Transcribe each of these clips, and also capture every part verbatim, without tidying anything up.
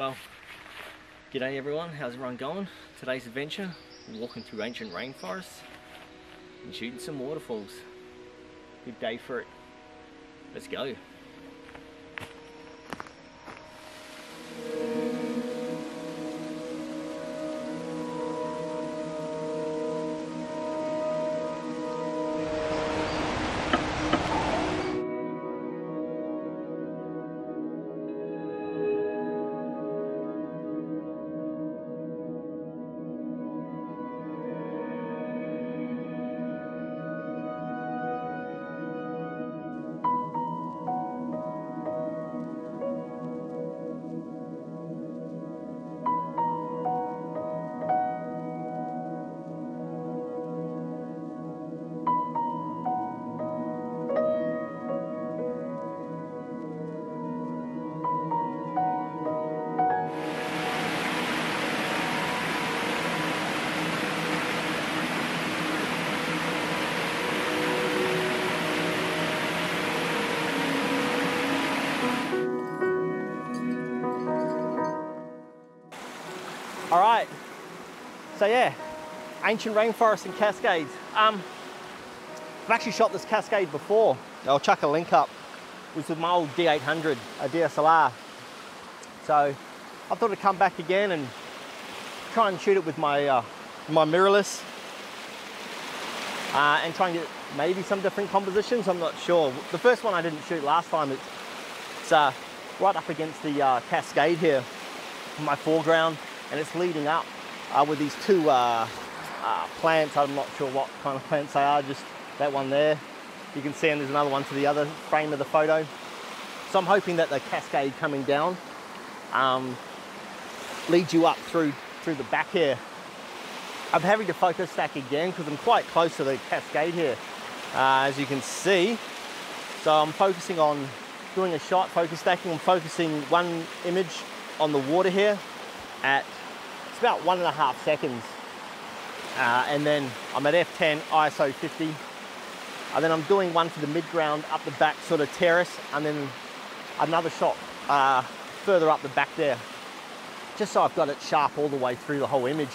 Well, g'day everyone, how's everyone going? Today's adventure, walking through ancient rainforests and shooting some waterfalls. Good day for it. Let's go. Alright, so yeah, ancient rainforests and cascades. Um, I've actually shot this cascade before. I'll chuck a link up. It was with my old D eight hundred, a D S L R. So I thought I'd come back again and try and shoot it with my, uh, my mirrorless uh, and try and get maybe some different compositions, I'm not sure. The first one I didn't shoot last time, it's, it's uh, right up against the uh, cascade here in my foreground. And it's leading up uh, with these two uh, uh, plants. I'm not sure what kind of plants they are, just that one there. You can see, and there's another one to the other frame of the photo. So I'm hoping that the cascade coming down um, leads you up through, through the back here. I'm having to focus stack again because I'm quite close to the cascade here, uh, as you can see. So I'm focusing on doing a shot, focus stacking. I'm focusing one image on the water here at about one and a half seconds. Uh, and then I'm at F ten, I S O fifty. And then I'm doing one for the mid-ground up the back sort of terrace, and then another shot uh, further up the back there. Just so I've got it sharp all the way through the whole image.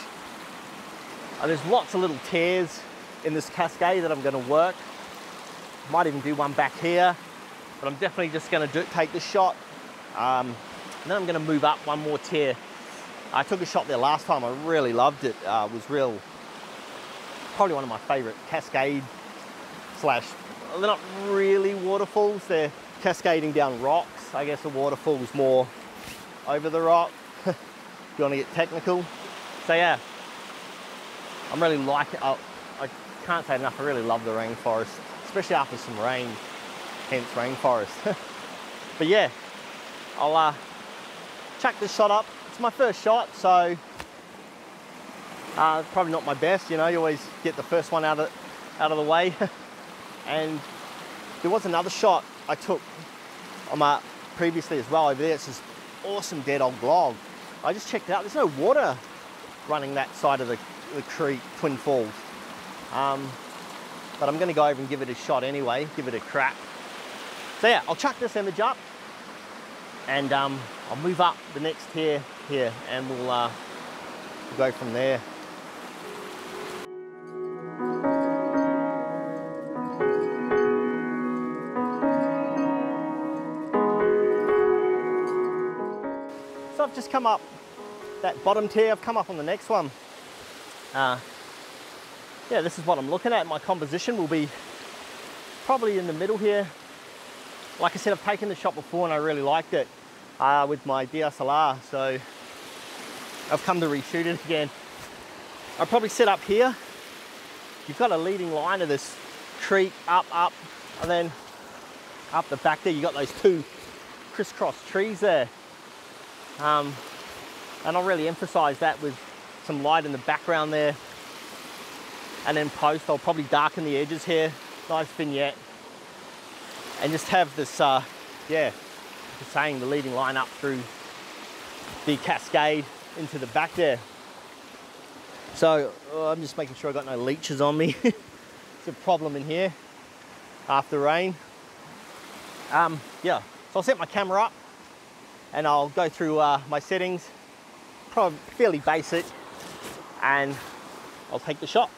And there's lots of little tears in this cascade that I'm gonna work. Might even do one back here, but I'm definitely just gonna do, take the shot. Um, and then I'm gonna move up one more tear. I took a shot there last time, I really loved it. Uh, it was real, probably one of my favorite cascade slash, they're not really waterfalls, they're cascading down rocks. I guess a waterfall was more over the rock, if you want to get technical. So yeah, I'm really like it. I, I can't say enough, I really love the rainforest, especially after some rain, hence rainforest. But yeah, I'll uh, chuck this shot up. It's my first shot, so uh, probably not my best. You know, you always get the first one out of out of the way. And there was another shot I took on my previously as well over there. It's this awesome dead old log. I just checked it out. There's no water running that side of the, the creek, Twin Falls. Um, but I'm going to go over and give it a shot anyway. Give it a crack. So yeah, I'll chuck this image up, and um, I'll move up the next tier here, and we'll, uh, we'll go from there. So I've just come up that bottom tier, I've come up on the next one. Uh, yeah, this is what I'm looking at. My composition will be probably in the middle here. Like I said, I've taken the shot before and I really liked it uh, with my D S L R, so I've come to reshoot it again. I'll probably sit up here. You've got a leading line of this creek up, up, and then up the back there, you've got those two crisscross trees there. Um, and I'll really emphasize that with some light in the background there. And then post, I'll probably darken the edges here. Nice vignette. And just have this, uh, yeah, just saying the leading line up through the cascade into the back there. So oh, I'm just making sure I got no leeches on me. It's a problem in here after rain. Um, yeah, so I'll set my camera up and I'll go through uh, my settings, probably fairly basic, and I'll take the shot.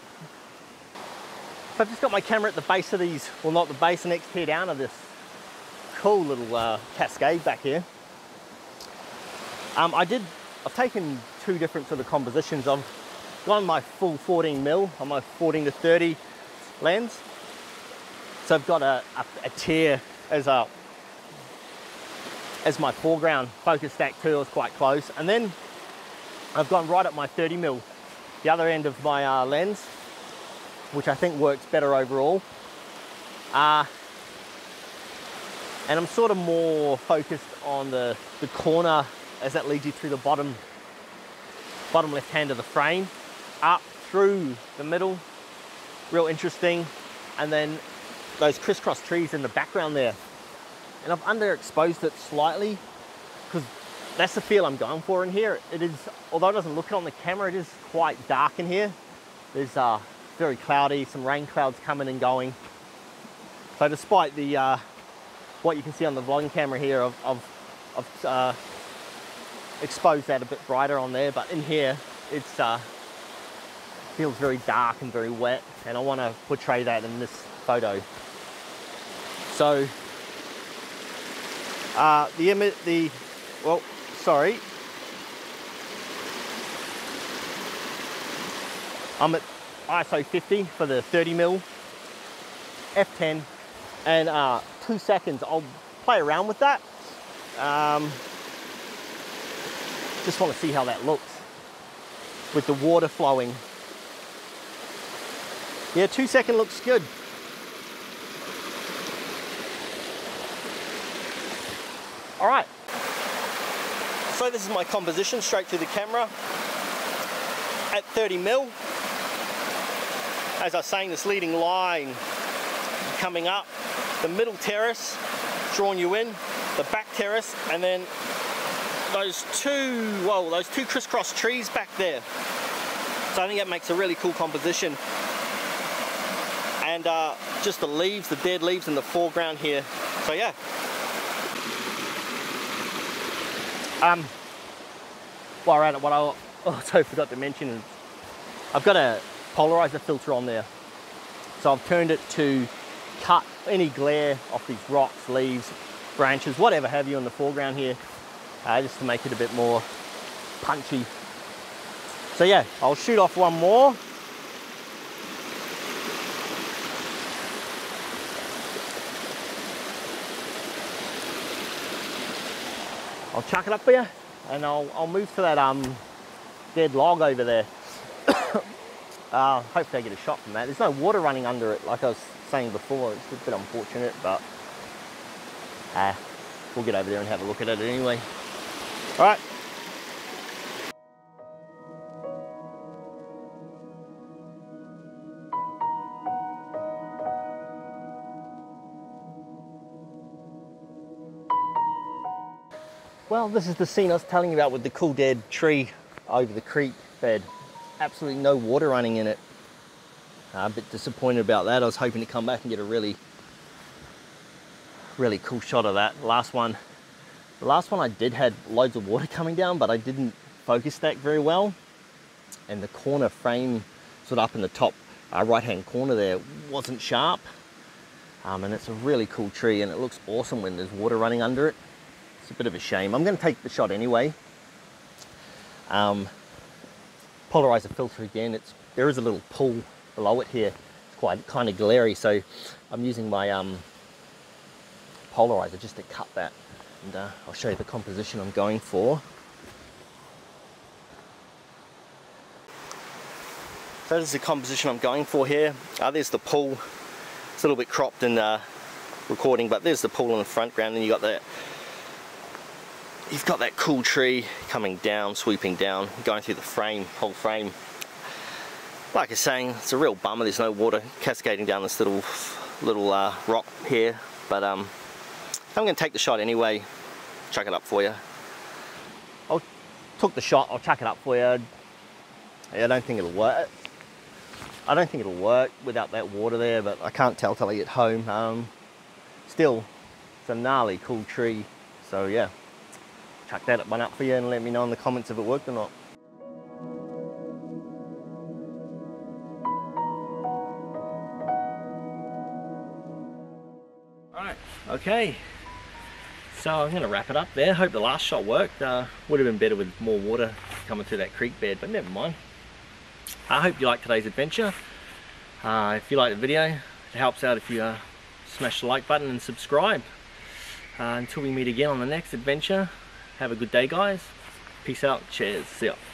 So I've just got my camera at the base of these, well not the base, the next tier down of this cool little uh, cascade back here. Um, I did, I've taken two different sort of compositions. I've gone my full fourteen mil on my fourteen to thirty lens. So I've got a, a, a tier as a as my foreground focus stack too. I was quite close, and then I've gone right at my thirty mil, the other end of my uh, lens, which I think works better overall. Uh, and I'm sort of more focused on the the corner as that leads you through the bottom bottom left hand of the frame, up through the middle, real interesting, and then those crisscross trees in the background there. And I've underexposed it slightly because that's the feel I'm going for in here. It is, although it doesn't look it on the camera, it is quite dark in here. There's uh, very cloudy, some rain clouds coming and going. So despite the uh, what you can see on the vlogging camera here, I've, I've, I've uh, exposed that a bit brighter on there, but in here it's uh, feels very dark and very wet, and I want to portray that in this photo. So uh, the image, the well, sorry, I'm at I S O fifty for the thirty mil, F ten, and uh, two seconds. I'll play around with that. Um, just want to see how that looks with the water flowing. Yeah, two second looks good. All right. So this is my composition straight through the camera at thirty mil. As I was saying, this leading line coming up, the middle terrace drawing you in, the back terrace, and then those two, well, those two crisscross trees back there. So I think that makes a really cool composition. And uh, just the leaves, the dead leaves in the foreground here. So yeah. Um, while we're at it, what I also forgot to mention is I've got a polarizer filter on there. So I've turned it to cut any glare off these rocks, leaves, branches, whatever have you in the foreground here, uh, just to make it a bit more punchy. So yeah, I'll shoot off one more. I'll chuck it up here, and I'll, I'll move to that um, dead log over there. uh, hopefully I get a shot from that. There's no water running under it, like I was saying before. It's a bit unfortunate, but uh, we'll get over there and have a look at it anyway. All right. Well, this is the scene I was telling you about with the cool dead tree over the creek bed. Absolutely no water running in it. Uh, a bit disappointed about that. I was hoping to come back and get a really, really cool shot of that. Last one, the last one I did had loads of water coming down, but I didn't focus that very well. And the corner frame, sort of up in the top uh, right-hand corner there, wasn't sharp. Um, and it's a really cool tree, and it looks awesome when there's water running under it. It's a bit of a shame. I'm going to take the shot anyway. Um, polarizer filter again. It's there is a little pool below it here. It's quite kind of glary, so I'm using my um, polarizer just to cut that. And uh, I'll show you the composition I'm going for. So this is the composition I'm going for here. Uh, there's the pool. It's a little bit cropped in the recording, but there's the pool in the front ground, and you got that. You've got that cool tree coming down, sweeping down, going through the frame, whole frame. Like I was saying, it's a real bummer there's no water cascading down this little little uh, rock here, but um, I'm going to take the shot anyway, chuck it up for you. I took the shot, I'll chuck it up for you. I don't think it'll work. I don't think it'll work without that water there, but I can't tell till I get home. Um, still, it's a gnarly cool tree, so yeah. chuck that one up for you and let me know in the comments if it worked or not. Alright, okay. So I'm going to wrap it up there. Hope the last shot worked. Uh, would have been better with more water coming through that creek bed, but never mind. I hope you liked today's adventure. Uh, if you liked the video, it helps out if you uh, smash the like button and subscribe. Uh, until we meet again on the next adventure, have a good day guys. Peace out, cheers, see ya.